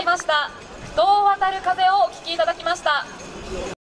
いました。どう渡る風をお聞きいただきました。